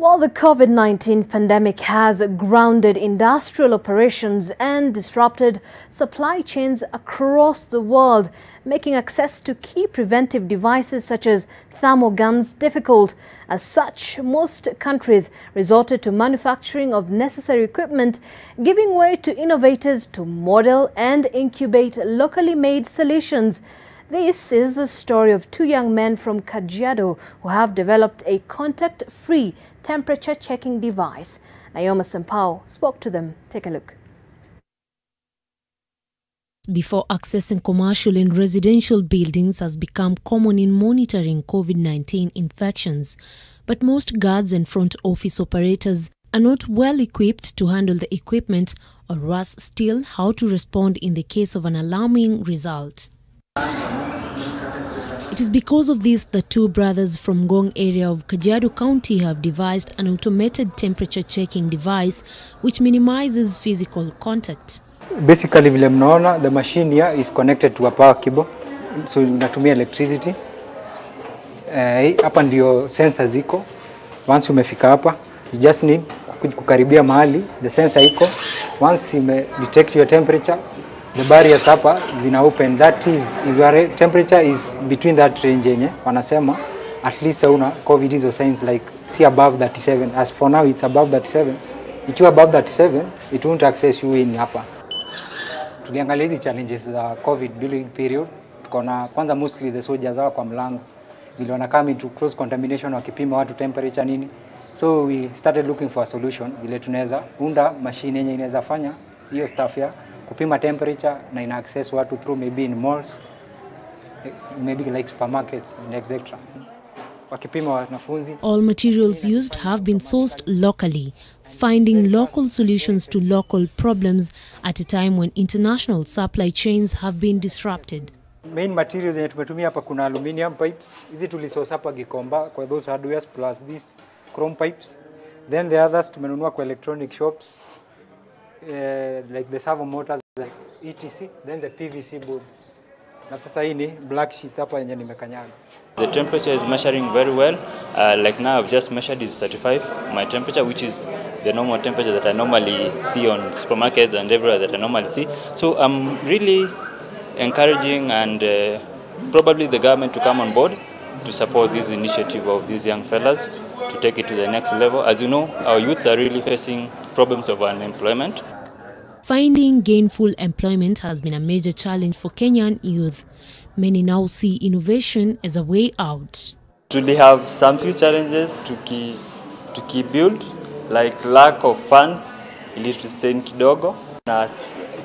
While the COVID-19 pandemic has grounded industrial operations and disrupted supply chains across the world, making access to key preventive devices such as thermal guns difficult. As such, most countries resorted to manufacturing of necessary equipment, giving way to innovators to model and incubate locally made solutions. This is the story of two young men from Kajiado who have developed a contact-free temperature-checking device. Naomi Sampao spoke to them. Take a look. Before accessing commercial and residential buildings has become common in monitoring COVID-19 infections, but most guards and front office operators are not well equipped to handle the equipment, or worse still, how to respond in the case of an alarming result. It is because of this that two brothers from Ngong area of Kajiado County have devised an automated temperature checking device which minimizes physical contact. Basically, vile mnaona, the machine here is connected to a power cable, so inatumia electricity. Hapa ndio sensor ziko. Once umefika hapa, you just need kukaribia mahali the sensor iko. Once ime detect your temperature, the barriers hapa zina open. That is, if your temperature is between that range yenye wanasema, at least hauna COVID hizo signs, like see above 37. As for now it's above 37. If you above 37, it won't access you in hapa. Tuliangalia hizi challenges za COVID during period. Tukona kwanza mostly the soldiers hawa kwa mlango. Vile wanakami to close contamination wakipima watu temperature nini. So we started looking for a solution. Vile tunaweza unda machine yenye inaweza fanya hiyo stuff ya kupima temperature na ina access watu through maybe in malls, maybe like supermarkets and etc. Wakipima wanafunzi. All materials used have been sourced locally, finding local solutions to local problems at a time when international supply chains have been disrupted. Main materials yenye tumetumia hapa kuna aluminium pipes. Hizi tulisource hapa Gikomba kwa those hardwares plus these chrome pipes. Then the others tumenunua kwa electronic shops. Like the servo motors, the ETC, then the PVC boards. Na sasa hii ni black sheet hapa yenye nimekanyaga. The temperature is measuring very well. Like now I've just measured is 35. My temperature, which is the normal temperature that I normally see on supermarkets and everywhere that I normally see. So I'm really encouraging and probably the government to come on board to support this initiative of these young fellas to take it to the next level. As you know, our youths are really facing problems of unemployment. Finding gainful employment has been a major challenge for Kenyan youth. Many now see innovation as a way out. We have some few challenges to keep build, like lack of funds, ilitustrain kidogo, na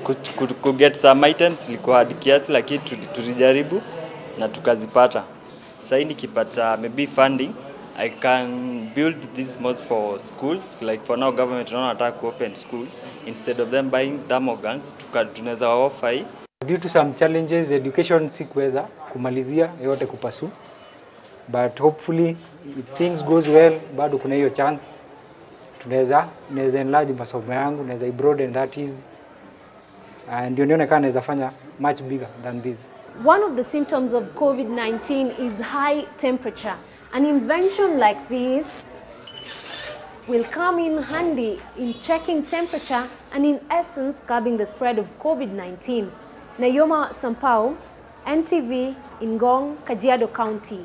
could get some items, likuhadi kiasi lakini tulijaribu na tukazipata. Sasa nikipata maybe funding, I can build these mods for schools. Like for now, government don't attack to open schools. Instead of them buying thermal guns, tunaweza offer. Due to some challenges, education sikweza kumalizia yote kupasu. But hopefully, if things goes well, bado kuna hiyo chance. Tunaweza enlarge masomo yangu, naweza broaden that is. And you know naweza fanya much bigger than this. One of the symptoms of COVID-19 is high temperature. An invention like this will come in handy in checking temperature and in essence curbing the spread of COVID-19. Naomi Sampao, NTV, Ngong, Kajiado County.